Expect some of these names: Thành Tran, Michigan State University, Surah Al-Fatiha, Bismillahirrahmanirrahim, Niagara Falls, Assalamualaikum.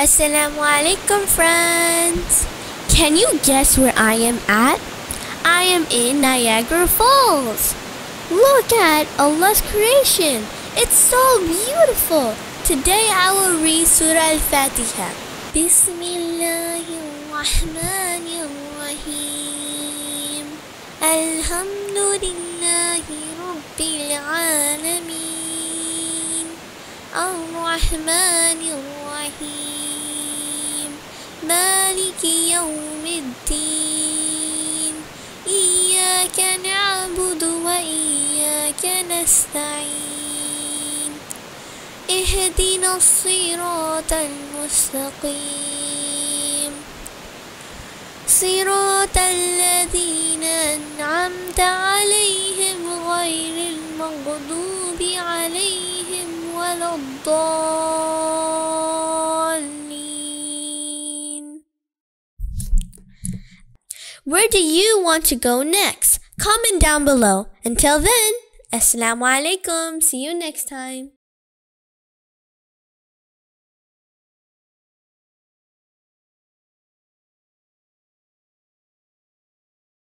Assalamualaikum, friends! Can you guess where I am at? I am in Niagara Falls. Look at Allah's creation. It's so beautiful. Today I will read Surah Al-Fatiha. Bismillahirrahmanirrahim. Alhamdulillahi Rabbil Alameen. Ar-Rahmanirrahim. مالك يوم الدين إياك نعبد وإياك نستعين اهدنا الصراط المستقيم صراط الذين أنعمت عليهم غير المغضوب عليهم ولا الضالين Where do you want to go next? Comment down below. Until then, Assalamualaikum. See you next time.